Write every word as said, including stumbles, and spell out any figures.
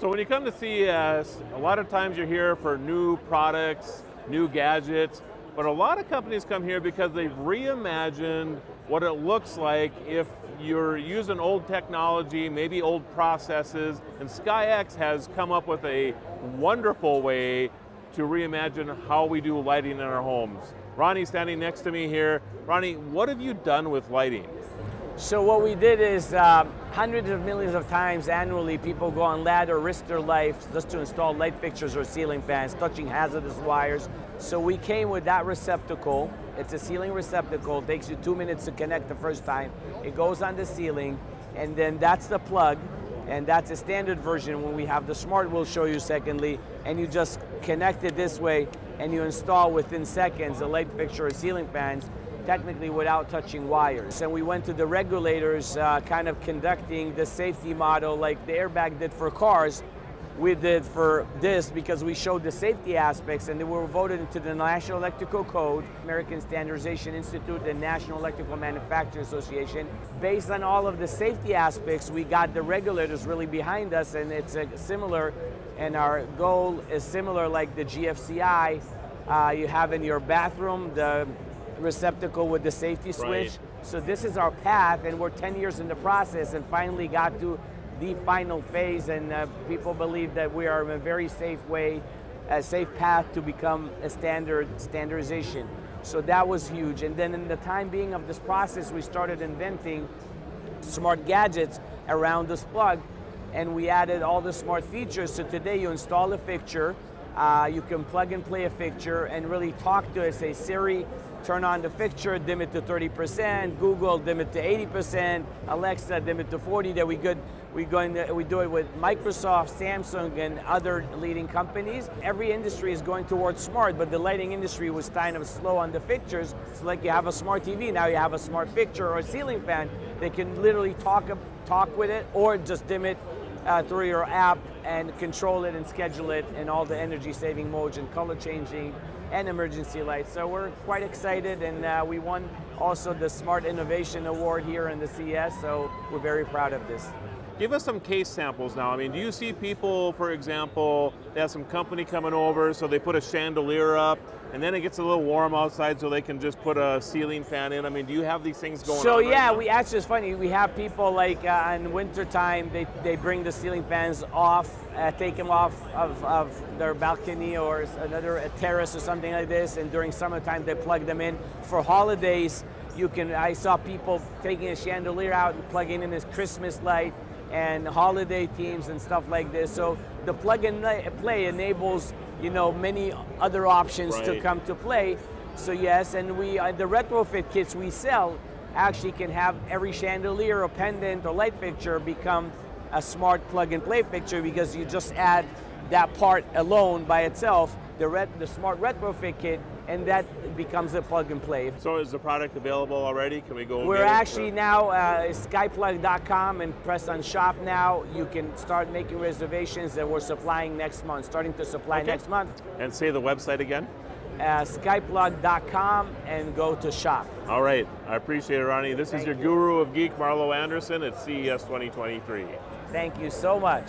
So when you come to C E S, a lot of times you're here for new products, new gadgets, but a lot of companies come here because they've reimagined what it looks like if you're using old technology, maybe old processes, and SkyX has come up with a wonderful way to reimagine how we do lighting in our homes. Ronnie's standing next to me here. Ronnie, what have you done with lighting? So what we did is uh, hundreds of millions of times annually people go on ladder, risk their life just to install light fixtures or ceiling fans, touching hazardous wires. So we came with that receptacle. It's a ceiling receptacle. It takes you two minutes to connect the first time. It goes on the ceiling, and then that's the plug, and that's a standard version. When we have the smart, we'll show you secondly, and you just connect it this way, and you install within seconds a light fixture or ceiling fans, technically without touching wires. And we went to the regulators uh, kind of conducting the safety model like the airbag did for cars. We did for this because we showed the safety aspects, and they were voted into the National Electrical Code, American Standardization Institute, and National Electrical Manufacturers Association. Based on all of the safety aspects, we got the regulators really behind us, and it's a similar, and our goal is similar like the G F C I uh, you have in your bathroom, the receptacle with the safety switch. Right. So this is our path, and we're ten years in the process and finally got to the final phase, and uh, people believe that we are in a very safe way, a safe path to become a standard standardization. So that was huge. And then in the time being of this process, we started inventing smart gadgets around this plug, and we added all the smart features. So today you install a fixture, Uh, you can plug and play a fixture and really talk to it, say, Siri, turn on the fixture, dim it to thirty percent, Google, dim it to eighty percent, Alexa, dim it to forty, that we good. We going to, we do it with Microsoft, Samsung, and other leading companies. Every industry is going towards smart, but the lighting industry was kind of slow on the fixtures. It's like you have a smart T V, now you have a smart fixture or a ceiling fan that can literally talk, talk with it or just dim it Uh, through your app and control it and schedule it, and all the energy saving modes and color changing and emergency lights. So we're quite excited, and uh, we won also the Smart Innovation Award here in the C E S, so we're very proud of this. Give us some case samples now. I mean, do you see people, for example, they have some company coming over, so they put a chandelier up, and then it gets a little warm outside, so they can just put a ceiling fan in. I mean, do you have these things going on? So yeah, we actually, it's funny, we have people like uh, in wintertime, they, they bring the ceiling fans off, uh, take them off of, of their balcony or another a terrace or something like this, and during summertime, they plug them in. For holidays, you can, I saw people taking a chandelier out and plugging in this Christmas light, and holiday themes and stuff like this. So the plug and play enables, you know, many other options right. to come to play. So yes, and we uh, the retrofit kits we sell actually can have every chandelier or pendant or light fixture become a smart plug and play fixture, because you just add that part alone by itself, the, ret the smart retrofit kit, and that becomes a plug and play. So is the product available already? Can we go? We're actually now uh, sky plug dot com, and press on shop now. You can start making reservations that we're supplying next month, starting to supply okay. next month. And say the website again? Uh, sky plug dot com, and go to shop. All right, I appreciate it, Ronnie. This Thank is your you. Guru of Geek, Marlo Anderson at C E S twenty twenty-three. Thank you so much.